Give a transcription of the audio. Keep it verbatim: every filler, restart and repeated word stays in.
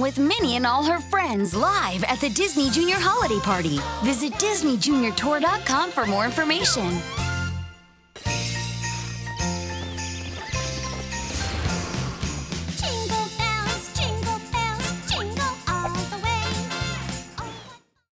With Minnie and all her friends live at the Disney Junior Holiday Party. Visit disney junior tour dot com for more information.